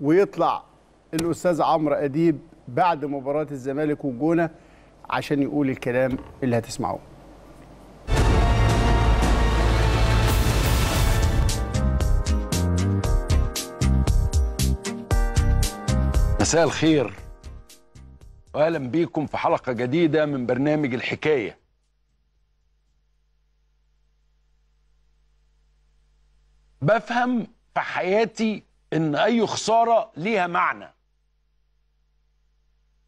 ويطلع الاستاذ عمرو اديب بعد مباراه الزمالك والجونه عشان يقول الكلام اللي هتسمعوه. مساء الخير واهلا بيكم في حلقه جديده من برنامج الحكايه. بفهم في حياتي ان اي خساره ليها معنى،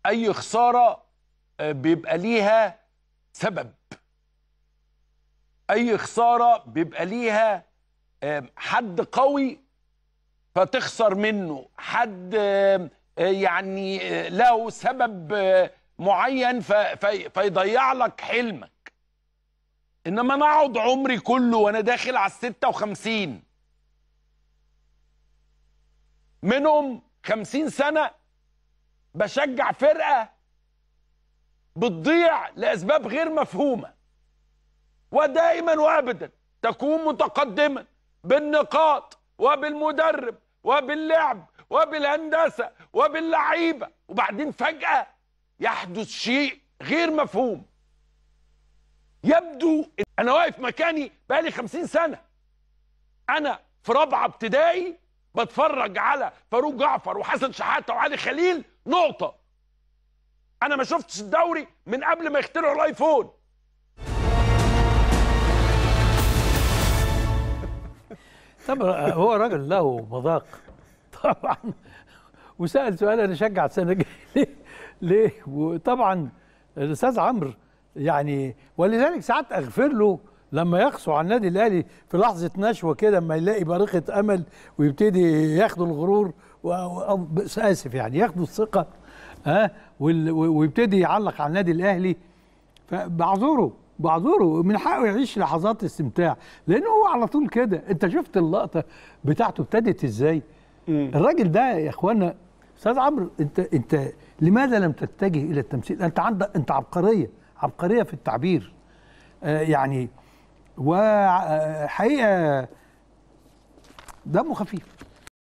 اي خساره بيبقى ليها سبب، اي خساره بيبقى ليها حد قوي فتخسر منه، حد يعني له سبب معين فيضيع لك حلمك. انما انا اقعد عمري كله وانا داخل على ال56 منهم 50 سنة بشجع فرقة بتضيع لأسباب غير مفهومة، ودائما وأبدا تكون متقدما بالنقاط وبالمدرب وباللعب وبالهندسة وباللعيبة، وبعدين فجأة يحدث شيء غير مفهوم. يبدو أنا واقف مكاني بقالي 50 سنة، أنا في رابعة ابتدائي بتفرج على فاروق جعفر وحسن شحاتة وعلي خليل نقطة. أنا ما شفتش الدوري من قبل ما يخترعوا الأيفون. طبعا هو راجل له مذاق طبعا، وسأل سؤال أنا شجع السنة الجاية ليه؟ وطبعا الأستاذ عمرو يعني، ولذلك ساعات أغفر له لما يقسو على النادي الاهلي في لحظه نشوه كده، لما يلاقي بريقه امل ويبتدي ياخدوا الغرور اسف يعني ياخدوا الثقه، ها ويبتدي يعلق على النادي الاهلي. بعذره من حقه يعيش لحظات استمتاع، لانه هو على طول كده. انت شفت اللقطه بتاعته ابتدت ازاي؟ الراجل ده يا اخوانا، استاذ عمرو انت لماذا لم تتجه الى التمثيل؟ انت عندك عبقريه في التعبير يعني، وحقيقة دمه خفيف.